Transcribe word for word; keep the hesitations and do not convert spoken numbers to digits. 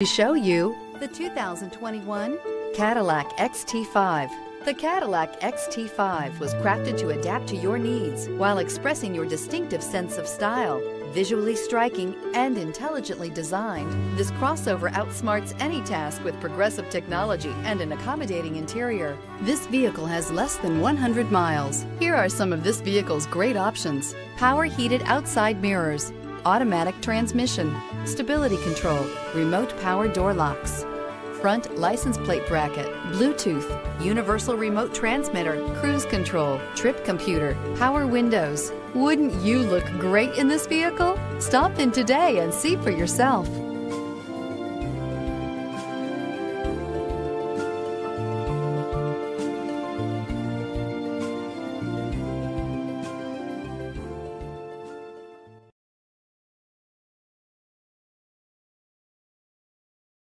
To show you the two thousand twenty-one Cadillac X T five. The Cadillac X T five was crafted to adapt to your needs while expressing your distinctive sense of style. Visually striking and intelligently designed, this crossover outsmarts any task with progressive technology and an accommodating interior. This vehicle has less than one hundred miles. Here are some of this vehicle's great options: power heated outside mirrors, automatic transmission, stability control, remote power door locks, front license plate bracket, Bluetooth, universal remote transmitter, cruise control, trip computer, power windows. Wouldn't you look great in this vehicle? Stop in today and see for yourself.